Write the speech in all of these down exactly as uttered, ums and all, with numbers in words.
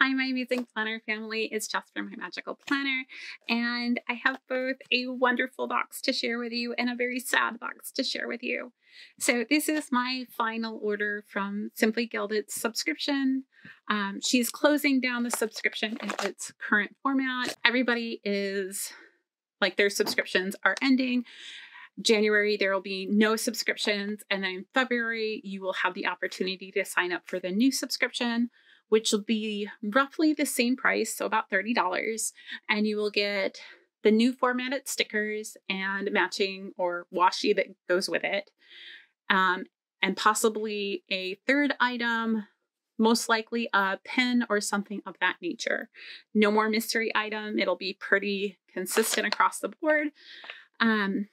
Hi, my amazing planner family. It's Jess from My Magical Planner, and I have both a wonderful box to share with you and a very sad box to share with you. So this is my final order from Simply Gilded's subscription. Um, she's closing down the subscription in its current format. Everybody is, like, their subscriptions are ending. January, there will be no subscriptions, and then in February, you will have the opportunity to sign up for the new subscription, which will be roughly the same price, so about thirty dollars, and you will get the new formatted stickers and matching or washi that goes with it, um, and possibly a third item, most likely a pen or something of that nature. No more mystery item. It'll be pretty consistent across the board. Um,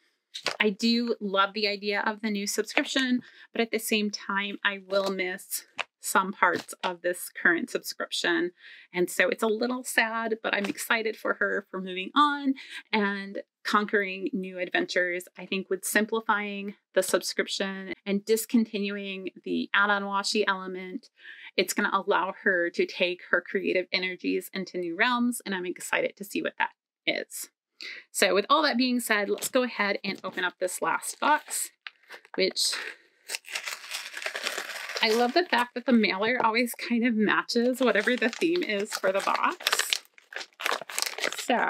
I do love the idea of the new subscription, but at the same time, I will miss some parts of this current subscription. And so it's a little sad, but I'm excited for her for moving on and conquering new adventures. I think with simplifying the subscription and discontinuing the add-on washi element, it's going to allow her to take her creative energies into new realms. And I'm excited to see what that is. So with all that being said, let's go ahead and open up this last box, which I love the fact that the mailer always kind of matches whatever the theme is for the box. So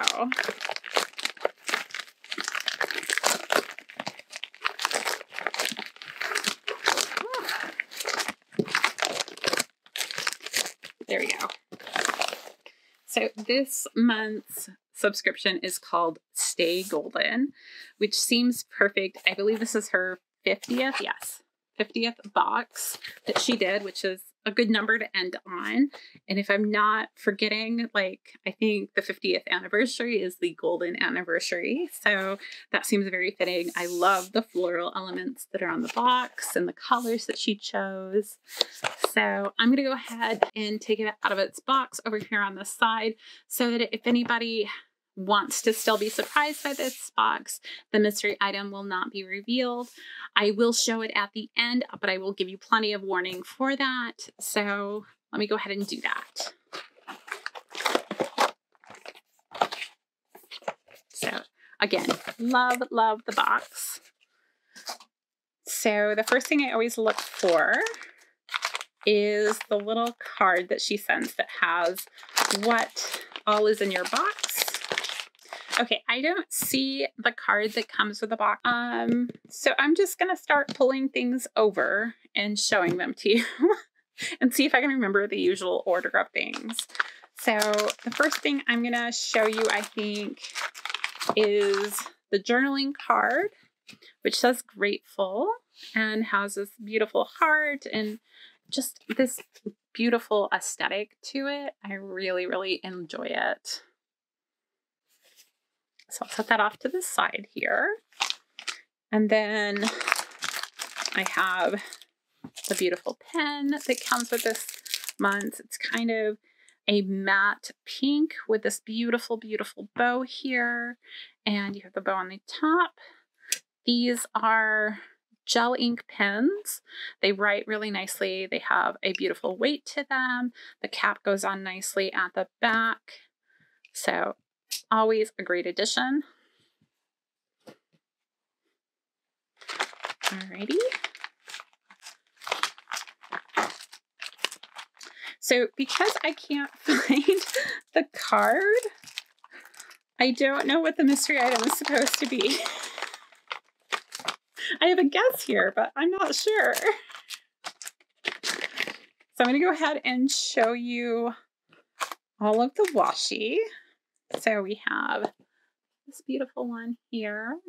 there we go. So this month's subscription is called Stay Golden, which seems perfect. I believe this is her fiftieth, yes. fiftieth box that she did, which is a good number to end on. And if I'm not forgetting, like, I think the fiftieth anniversary is the golden anniversary. So that seems very fitting. I love the floral elements that are on the box and the colors that she chose. So I'm going to go ahead and take it out of its box over here on the side so that if anybody wants to still be surprised by this box, the mystery item will not be revealed. I will show it at the end, but I will give you plenty of warning for that. So let me go ahead and do that. So again, love, love the box. So the first thing I always look for is the little card that she sends that has what all is in your box. Okay, I don't see the card that comes with the box. Um, so I'm just gonna start pulling things over and showing them to you and see if I can remember the usual order of things. So the first thing I'm gonna show you, I think, is the journaling card, which says grateful and has this beautiful heart and just this beautiful aesthetic to it. I really, really enjoy it. So I'll set that off to the side here. And then I have the beautiful pen that comes with this month. It's kind of a matte pink with this beautiful, beautiful bow here. And you have the bow on the top. These are gel ink pens. They write really nicely. They have a beautiful weight to them. The cap goes on nicely at the back. So always a great addition. Alrighty. So because I can't find the card, I don't know what the mystery item is supposed to be. I have a guess here, but I'm not sure. So I'm going to go ahead and show you all of the washi. So we have this beautiful one here,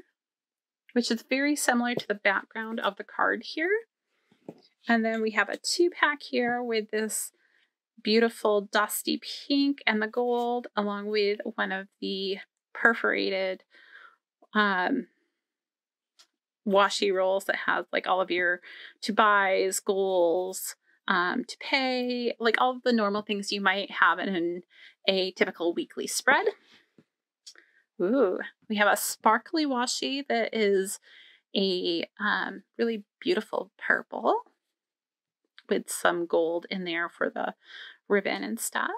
which is very similar to the background of the card here. And then we have a two pack here with this beautiful dusty pink and the gold, along with one of the perforated um, washi rolls that has like all of your to buys, goals, um, to pay, like all of the normal things you might have in an a typical weekly spread. Ooh, we have a sparkly washi that is a um, really beautiful purple with some gold in there for the ribbon and stuff.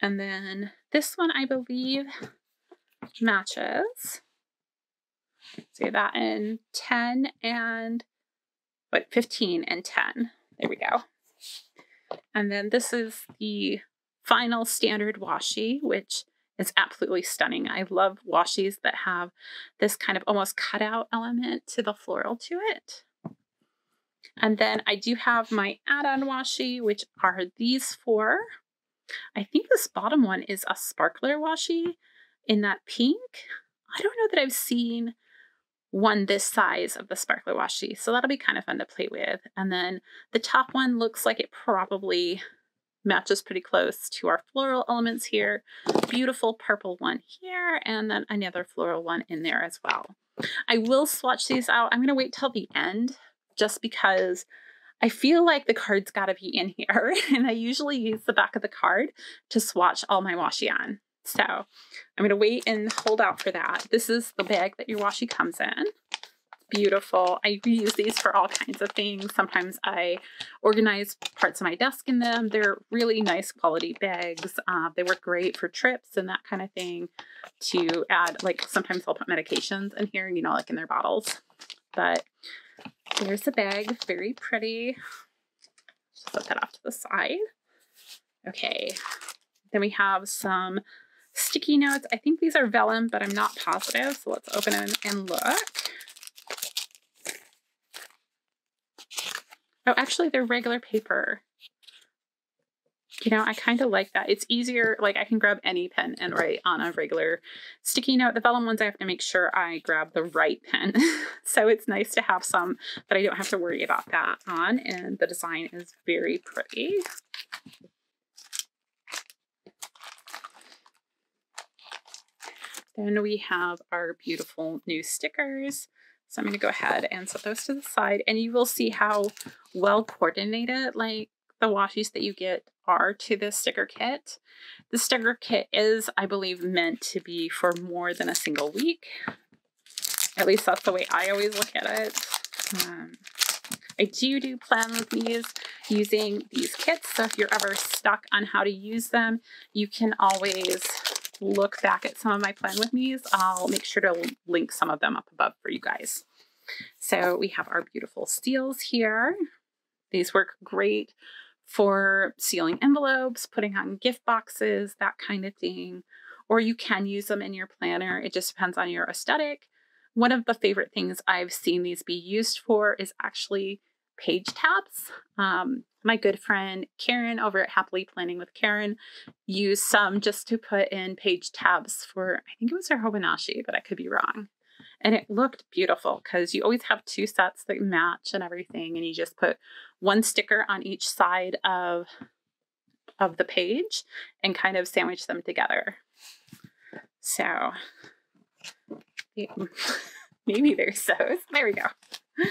And then this one, I believe, matches. So that in ten and, what, fifteen and ten. There we go. And then this is the final standard washi, which is absolutely stunning. I love washis that have this kind of almost cutout element to the floral to it. And then I do have my add-on washi, which are these four. I think this bottom one is a sparkler washi in that pink. I don't know that I've seen one this size of the sparkler washi, so that'll be kind of fun to play with. And then the top one looks like it probably matches pretty close to our floral elements here. Beautiful purple one here, and then another floral one in there as well. I will swatch these out. I'm going to wait till the end just because I feel like the card's got to be in here, and I usually use the back of the card to swatch all my washi on. So I'm going to wait and hold out for that. This is the bag that your washi comes in. Beautiful. I reuse these for all kinds of things. Sometimes I organize parts of my desk in them. They're really nice quality bags. Uh, they work great for trips and that kind of thing to add, like sometimes I'll put medications in here, you know, like in their bottles. But there's the bag. Very pretty. Just put that off to the side. Okay. Then we have some sticky notes. I think these are vellum, but I'm not positive. So let's open them and look. Oh, actually they're regular paper. You know, I kind of like that. It's easier, like I can grab any pen and write on a regular sticky note. The vellum ones, I have to make sure I grab the right pen. So it's nice to have some that I don't have to worry about that on. And the design is very pretty. Then we have our beautiful new stickers. So I'm going to go ahead and set those to the side, and you will see how well coordinated like the washis that you get are to this sticker kit. The sticker kit is, I believe, meant to be for more than a single week. At least that's the way I always look at it. Um, I do do plan with these using these kits. So if you're ever stuck on how to use them, you can always look back at some of my plan with me's. I'll make sure to link some of them up above for you guys. So we have our beautiful seals here. These work great for sealing envelopes, putting on gift boxes, that kind of thing. Or you can use them in your planner. It just depends on your aesthetic. One of the favorite things I've seen these be used for is actually page tabs. Um, my good friend Karen over at Happily Planning with Karen used some just to put in page tabs for, I think it was her Hobonichi, but I could be wrong. And it looked beautiful because you always have two sets that match and everything. And you just put one sticker on each side of, of the page and kind of sandwich them together. So maybe there's those. There we go.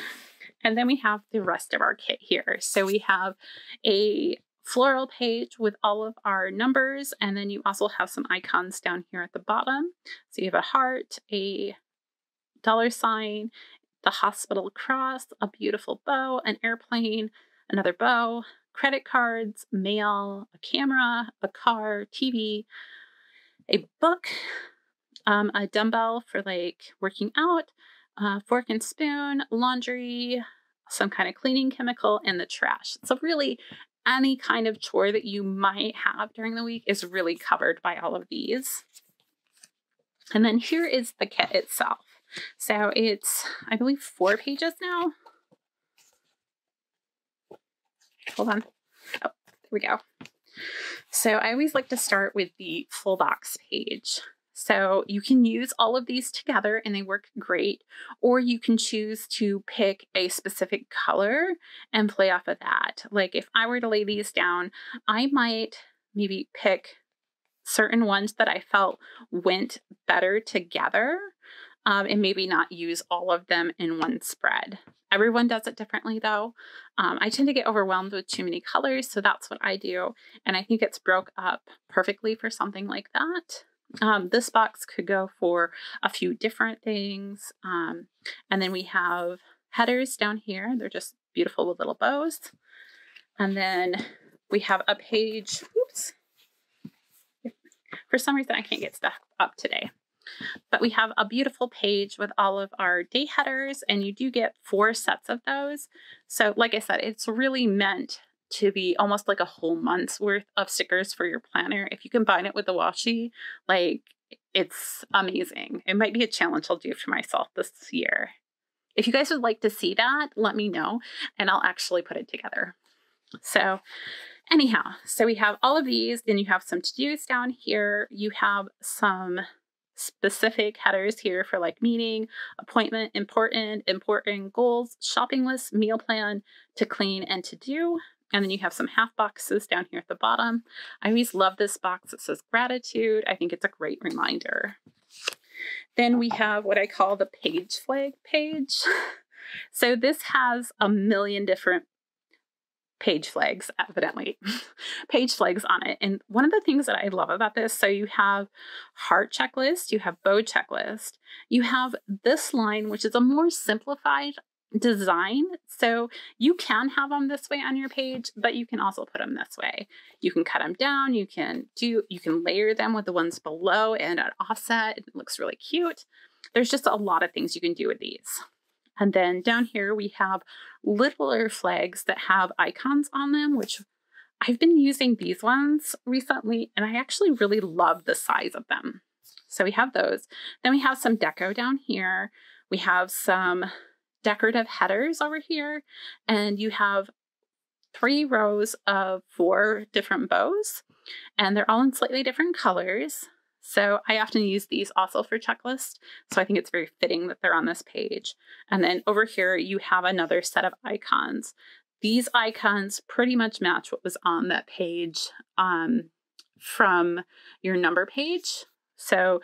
And then we have the rest of our kit here. So we have a floral page with all of our numbers. And then you also have some icons down here at the bottom. So you have a heart, a dollar sign, the hospital cross, a beautiful bow, an airplane, another bow, credit cards, mail, a camera, a car, T V, a book, um, a dumbbell for like working out, Uh, fork and spoon, laundry, some kind of cleaning chemical, and the trash. So really any kind of chore that you might have during the week is really covered by all of these. And then here is the kit itself. So it's, I believe, four pages now. Hold on. Oh, there we go. So I always like to start with the full box page. So you can use all of these together and they work great, or you can choose to pick a specific color and play off of that. Like if I were to lay these down, I might maybe pick certain ones that I felt went better together um, and maybe not use all of them in one spread. Everyone does it differently though. Um, I tend to get overwhelmed with too many colors, so that's what I do. And I think it's broke up perfectly for something like that. Um, this box could go for a few different things. Um, and then we have headers down here. They're just beautiful with little bows. And then We have a page, oops, for some reason I can't get stuff up today, but we have a beautiful page with all of our day headers, and you do get four sets of those. So like I said, it's really meant to be almost like a whole month's worth of stickers for your planner. If you combine it with the washi, like it's amazing. It might be a challenge I'll do for myself this year. If you guys would like to see that, let me know and I'll actually put it together. So anyhow, so we have all of these, then you have some to-dos down here. You have some specific headers here for like meeting, appointment, important, important goals, shopping list, meal plan, to clean and to do. And then you have some half boxes down here at the bottom. I always love this box that says gratitude. I think it's a great reminder. Then we have what I call the page flag page. So this has a million different page flags, evidently, page flags on it. And one of the things that I love about this, so you have heart checklist, you have bow checklist, you have this line, which is a more simplified design. So you can have them this way on your page, but you can also put them this way. You can cut them down. You can do, you can layer them with the ones below and an offset. It looks really cute. There's just a lot of things you can do with these. And then down here we have littler flags that have icons on them, which I've been using these ones recently, and I actually really love the size of them. So we have those. Then we have some deco down here. We have some decorative headers over here, and you have three rows of four different bows, and they're all in slightly different colors. So I often use these also for checklists. So I think it's very fitting that they're on this page. And then over here, you have another set of icons. These icons pretty much match what was on that page um, from your number page. So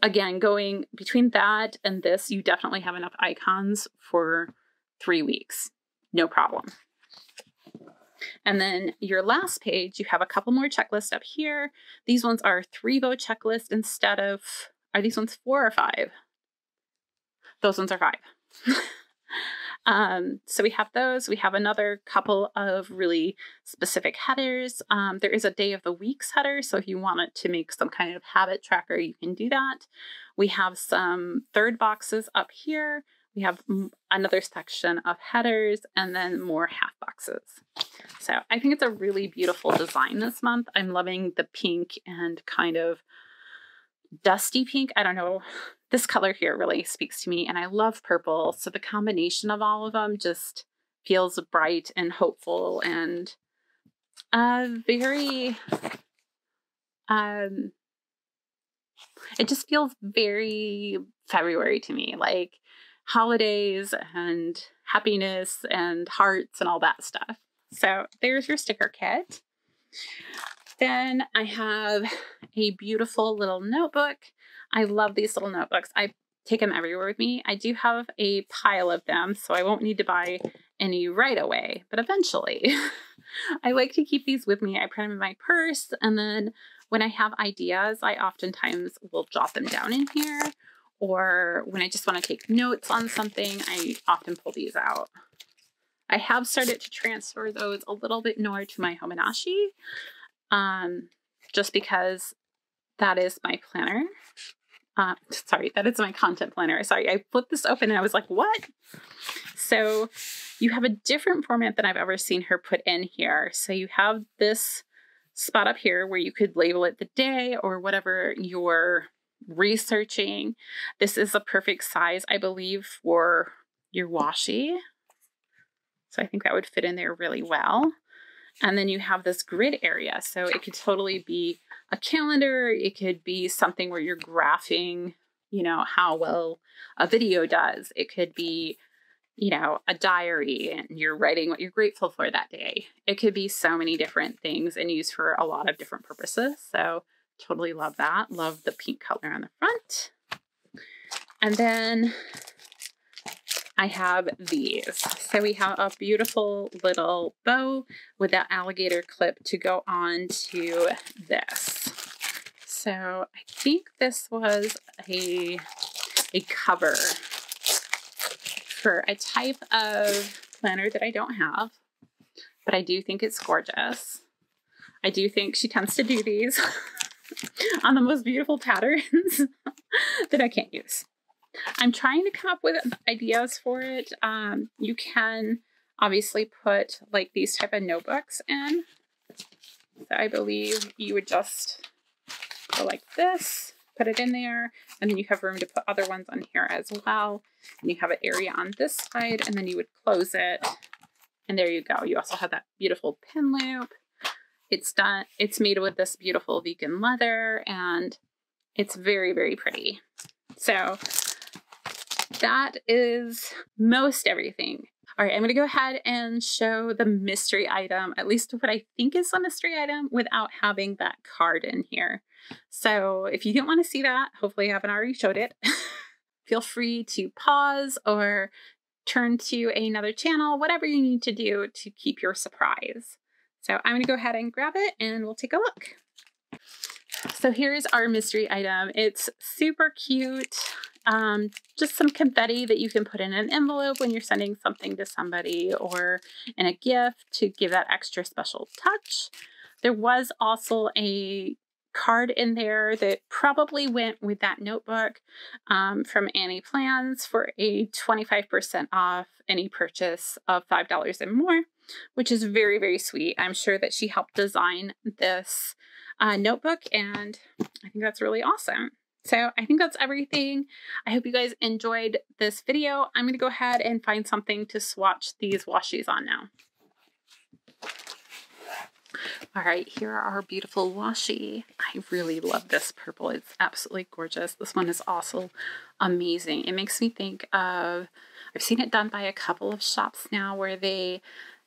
again, going between that and this, you definitely have enough icons for three weeks, no problem. And then your last page, you have a couple more checklists up here. These ones are three bow checklist instead of, are these ones four or five? Those ones are five. um, so we have those. We have another couple of really specific headers. Um, there is a day of the week's header. So if you wanted to make some kind of habit tracker, you can do that. We have some third boxes up here. We have another section of headers and then more half boxes. So I think it's a really beautiful design this month. I'm loving the pink and kind of dusty pink. I don't know. This color here really speaks to me, and I love purple. So the combination of all of them just feels bright and hopeful and uh, very, um, it just feels very February to me. Like holidays and happiness and hearts and all that stuff. So there's your sticker kit. Then I have a beautiful little notebook. I love these little notebooks. I take them everywhere with me. I do have a pile of them, so I won't need to buy any right away, but eventually. I like to keep these with me. I put them in my purse, and then when I have ideas, I oftentimes will jot them down in here. Or when I just want to take notes on something, I often pull these out. I have started to transfer those a little bit more to my Hobonichi, um, just because that is my planner. Uh, sorry, that is my content planner. Sorry, I flipped this open and I was like, what? So you have a different format than I've ever seen her put in here. So you have this spot up here where you could label it the day or whatever your researching. This is a perfect size, I believe, for your washi. So I think that would fit in there really well. And then you have this grid area. So it could totally be a calendar. It could be something where you're graphing, you know, how well a video does. It could be, you know, a diary and you're writing what you're grateful for that day. It could be so many different things and used for a lot of different purposes. So totally love that. Love the pink color on the front. And then I have these. So we have a beautiful little bow with that alligator clip to go on to this. So I think this was a, a cover for a type of planner that I don't have, but I do think it's gorgeous. I do think she tends to do these on the most beautiful patterns that I can't use. I'm trying to come up with ideas for it. Um, you can obviously put like these type of notebooks in. So I believe you would just go like this, put it in there, and then you have room to put other ones on here as well. And you have an area on this side, and then you would close it. And there you go. You also have that beautiful pin loop. It's done. It's made with this beautiful vegan leather, and it's very, very pretty. So that is most everything. All right, I'm gonna go ahead and show the mystery item, at least what I think is the mystery item, without having that card in here. So if you didn't want to see that, hopefully I haven't already showed it. Feel free to pause or turn to another channel, whatever you need to do to keep your surprise. So I'm gonna go ahead and grab it and we'll take a look. So here's our mystery item. It's super cute. Um, just some confetti that you can put in an envelope when you're sending something to somebody, or in a gift to give that extra special touch. There was also a card in there that probably went with that notebook um, from Annie Plans for a twenty-five percent off any purchase of five dollars and more, which is very, very sweet. I'm sure that she helped design this uh, notebook, and I think that's really awesome. So I think that's everything. I hope you guys enjoyed this video. I'm going to go ahead and find something to swatch these washi on now. All right, here are our beautiful washi. I really love this purple. It's absolutely gorgeous. This one is also amazing. It makes me think of, I've seen it done by a couple of shops now where they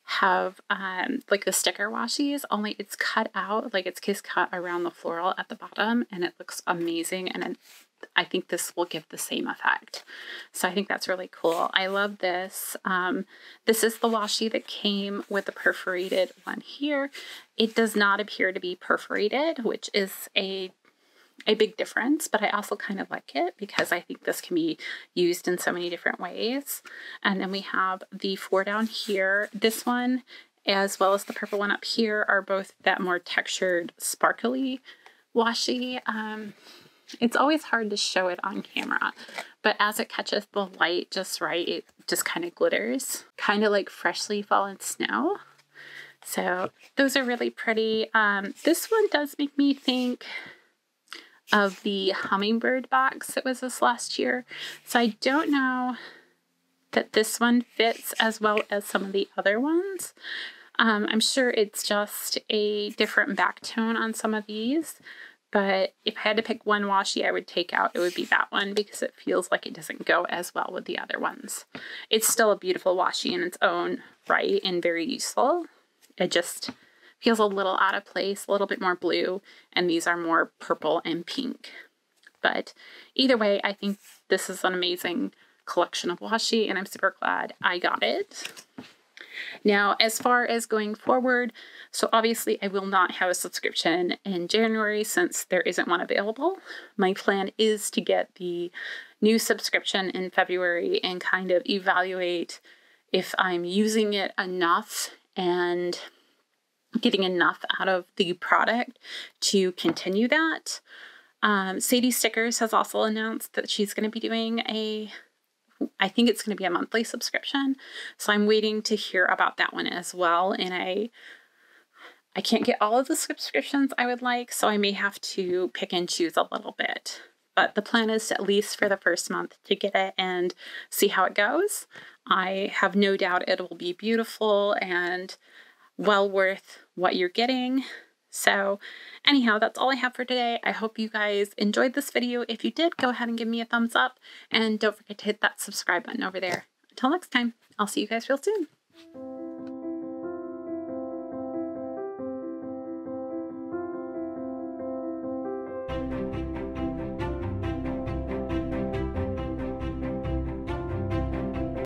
have um, like the sticker washi's, only it's cut out, like it's kiss cut around the floral at the bottom, and it looks amazing. And it, I think this will give the same effect. So I think that's really cool. I love this. Um, this is the washi that came with the perforated one here. It does not appear to be perforated, which is a a big difference, but I also kind of like it because I think this can be used in so many different ways. And then we have the four down here. This one, as well as the purple one up here, are both that more textured, sparkly washi. Um, it's always hard to show it on camera, but as it catches the light just right, it just kind of glitters, kind of like freshly fallen snow. So those are really pretty. Um, this one does make me think of the hummingbird box that was this last year. So I don't know that this one fits as well as some of the other ones. Um, I'm sure it's just a different back tone on some of these, but if I had to pick one washi I would take out, it would be that one because it feels like it doesn't go as well with the other ones. It's still a beautiful washi in its own right and very useful. It just feels a little out of place, a little bit more blue, and these are more purple and pink. But either way, I think this is an amazing collection of washi, and I'm super glad I got it. Now, as far as going forward, so obviously I will not have a subscription in January since there isn't one available. My plan is to get the new subscription in February and kind of evaluate if I'm using it enough and getting enough out of the product to continue that. Um, Sadie Stickers has also announced that she's going to be doing a, I think it's going to be a monthly subscription. So I'm waiting to hear about that one as well. And I, I can't get all of the subscriptions I would like, so I may have to pick and choose a little bit. But the plan is to, at least for the first month, to get it and see how it goes. I have no doubt it will be beautiful and well worth what you're getting. So anyhow, that's all I have for today. I hope you guys enjoyed this video. If you did, go ahead and give me a thumbs up, and don't forget to hit that subscribe button over there. Until next time, I'll see you guys real soon.